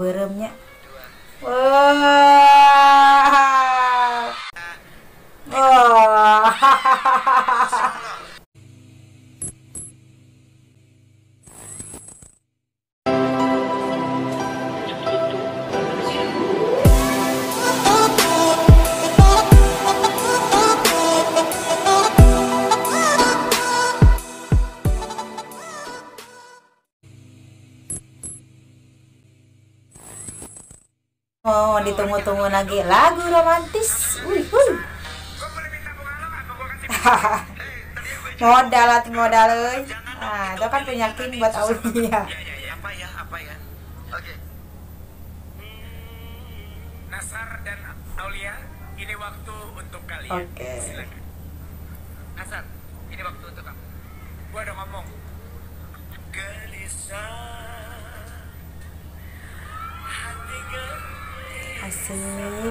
Beremnya. Wah. Wah. Oh, ditunggu-tunggu lagi lagu romantis. Modal euy. Nah, itu kan penyakin buat Aulia. Apa ya? Oke. Nassar dan Aulia, ini waktu untuk kalian. Okay. Silakan. Nassar, ini waktu untuk kamu. Gua udah ngomong. Gelisah. Hati gelisah. Asik.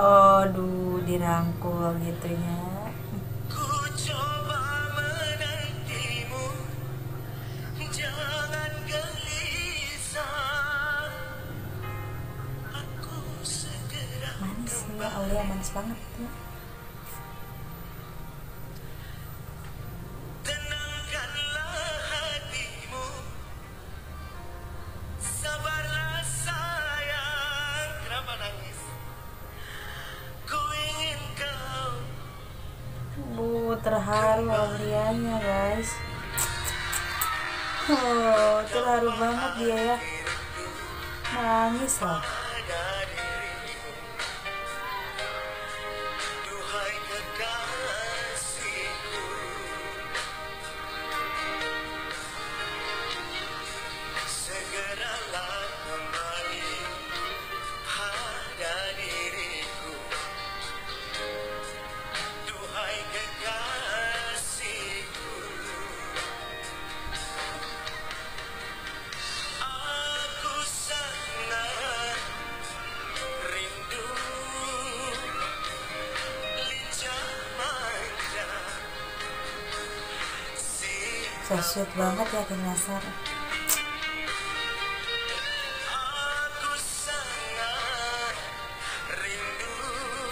Oh, duh, dirangkul gitu ya. Aulia manis banget tuh. Tenangkanlah hatimu, sabarlah sayang. Kenapa nangis? Ku ingin kau. Bu, terharu Aulianya guys. Oh, terharu banget dia ya. Nangis loh. So sweet banget ya King Nassar. Aku sangat rindu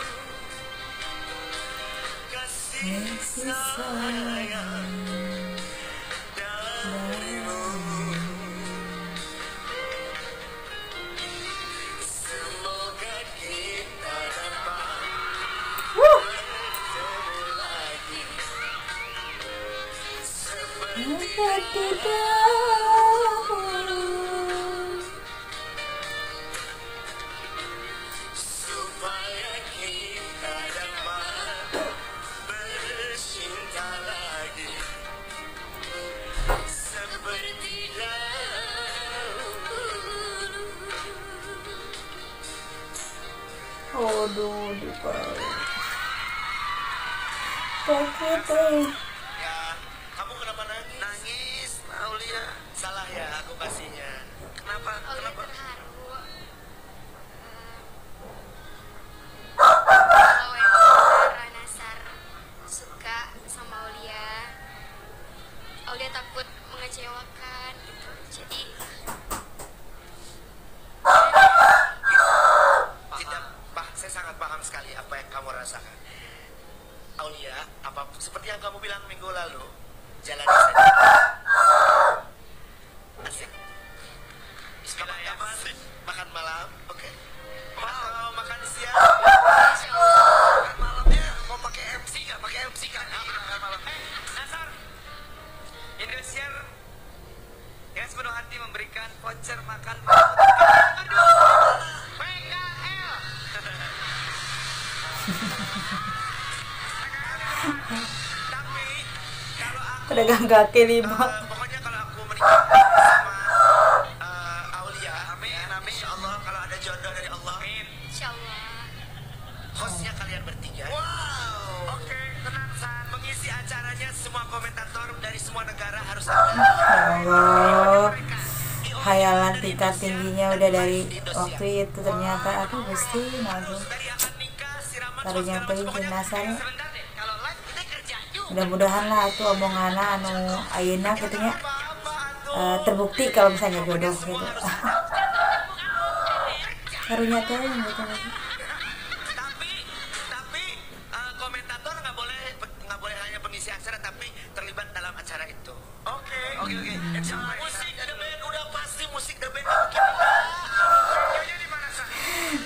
kasih sayang darimu. Semoga kita dapat bertemu lagi. Seperti dahulu, supaya kita dapat bercinta lagi seperti dahulu. Oh, duh, takut. Salah ya aku kasihnya. Kenapa? Kalau Nassar suka sama Aulia, Aulia takut mengecewakan gitu. Jadi tidak, Pak, saya sangat paham sekali apa yang kamu rasakan. Aulia, apa seperti yang kamu bilang minggu lalu, jalan saja. Makan malam, oke. Mau makan siang? Makan malamnya mau pakai MC nggak? Pakai MC kan? Makan malam. Nassar, Indosiar dengan sepenuh hati memberikan voucher makan malam. PKL. Tapi kalau aku pedagang kaki lima. Pokoknya kalau aku menikah. Hostnya kalian bertiga. Wow. Oke, tenang, San. Mengisi acaranya semua. Semua komentator dari semua negara harus ada. Khayalan tingkat tingginya udah dari waktu itu ternyata aku mesti nangis. Baru nyampein King Nassar. Mudah-mudahan lah itu omongan anu ayeuna katanya terbukti kalau misalnya bodoh gitu. Karunya tuh gitu.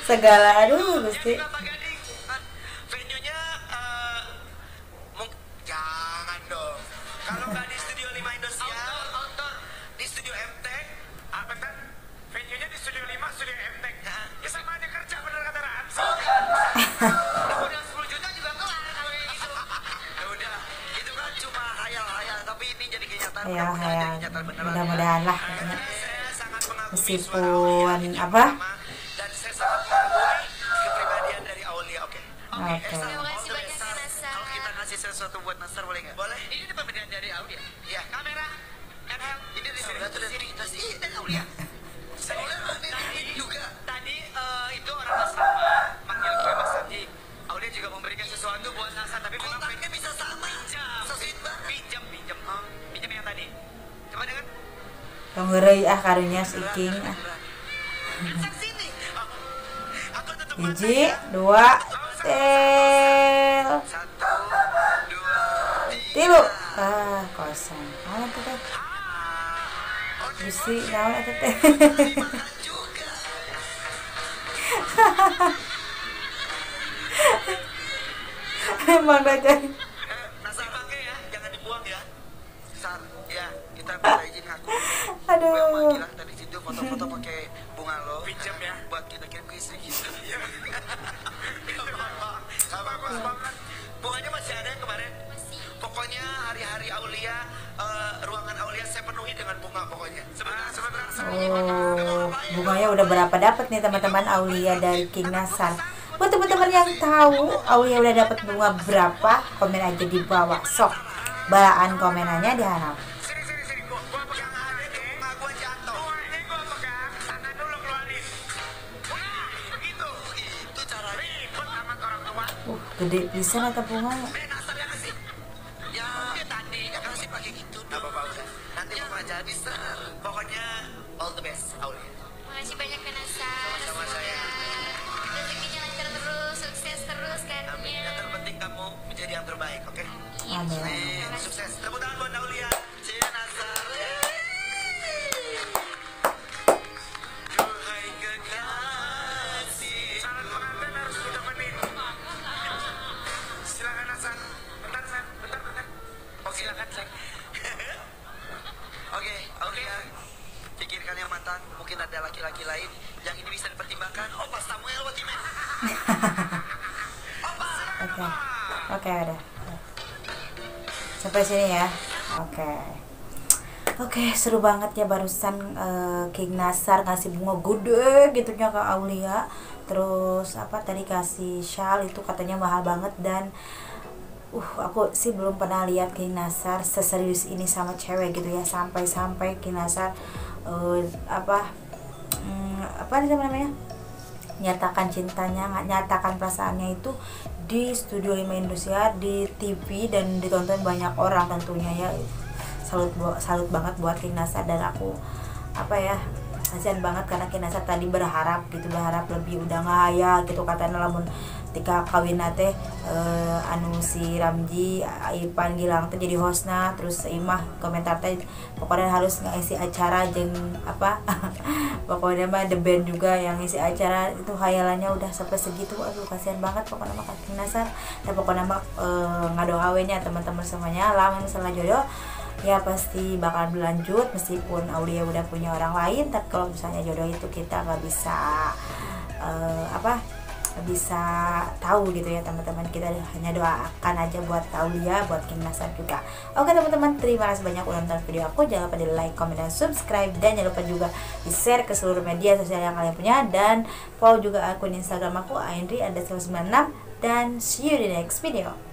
Segala aduh mesti venue-nya jangan dong. Kalau nggak di studio 5 Indosiar, di studio MTEK, apa kan venue-nya di studio 5, studio MTEK. Ya sama aja kerja bener kata Raan. Udah 10 juta juga kelar kalau gitu. Ya udah, itu kan cuma khayal-khayal tapi ini jadi kenyataan. Mudah-mudahan lah. Meskipun apa? Okay. Terima kasih banyak King Nassar. Kalau kita kasih sesuatu buat Nassar boleh nggak? Boleh. Ini pemberian dari Aulia. Iya. Kamera. ML. Ini di sini. Satu dari kita sih dari Aulia. Soalnya ini juga tadi itu orang Nassar manggil gue Mas Andi. Aulia juga memberikan sesuatu buat Nassar tapi kontaknya bisa sama. Pinjam. Pinjam yang tadi. Coba dengar. Pengerai ah karunya si King. Hiji, dua, tilu, kosong. Mana tuh teh? Busi, naon eta teh? Emang baca. Nassar pakai ya, jangan dibuang ya. Nassar, ya kita minta izin aku. Aduh. Tadi situ foto-foto pakai bunga lo. Pinjam ya, buat kita kirim ke istri kita. Bunganya masih ada kemarin. Pokoknya hari-hari Aulia, ruangan Aulia saya penuhi dengan bunga pokoknya. Bunganya udah berapa dapat nih teman-teman Aulia dari King Nassar. Buat teman-teman yang tahu Aulia udah dapat bunga berapa, komen aja di bawah. Sok balaan komenannya diharap. Gede pisan atau bunga ya? Ya tadi ya kasih pakai gitu. Apa-apa udah. Nanti mau ngajar bisa. Pokoknya all the best Aulia. Makasih banyak King Nassar. Sama saya. Rezekinya lancar terus, sukses terus kayaknya. Amin. Yang terpenting kamu menjadi yang terbaik, oke? Amin. Sukses. Tepuk tangan buat Aulia. King Nassar. Mungkin ada laki-laki lain yang ini bisa dipertimbangkan. Opa Samuel Watimen. Oke, udah. Sampai sini ya. Oke, seru banget ya barusan King Nassar ngasih bunga gede gitunya ke Aulia. Terus apa tadi kasih shawl itu katanya mahal banget dan aku sih belum pernah lihat King Nassar seserius ini sama cewek gitu ya, sampai-sampai King Nassar nyatakan cintanya, nyatakan perasaannya itu di studio 5 Indosiar, di TV dan ditonton banyak orang tentunya ya. Salut banget buat King Nassar dan aku apa ya kasihan banget karena King Nassar tadi berharap lebih udah ngaya gitu katanya lamun ketika kawin teh anu si Ramji Ipan Gilang teh jadi hostna terus imah komentar teh pokoknya harus ngisi acara jeung apa pokoknya mah the band juga yang ngisi acara itu khayalannya udah sampai segitu. Aduh kasihan banget pokoknya mah King Nassar dan pokoknya mah ngadoawenya teman-teman semuanya lamun misalnya jodoh ya pasti bakal berlanjut meskipun Aulia udah punya orang lain tapi kalau misalnya jodoh itu kita nggak bisa bisa tahu gitu ya teman-teman, kita hanya doakan aja buat Aulia, buat King Nassar juga. Oke teman-teman, terima kasih banyak udah nonton video aku, jangan lupa di like, comment, dan subscribe dan jangan lupa juga di share ke seluruh media sosial yang kalian punya dan follow juga akun Instagram aku Andri_96 dan see you di next video.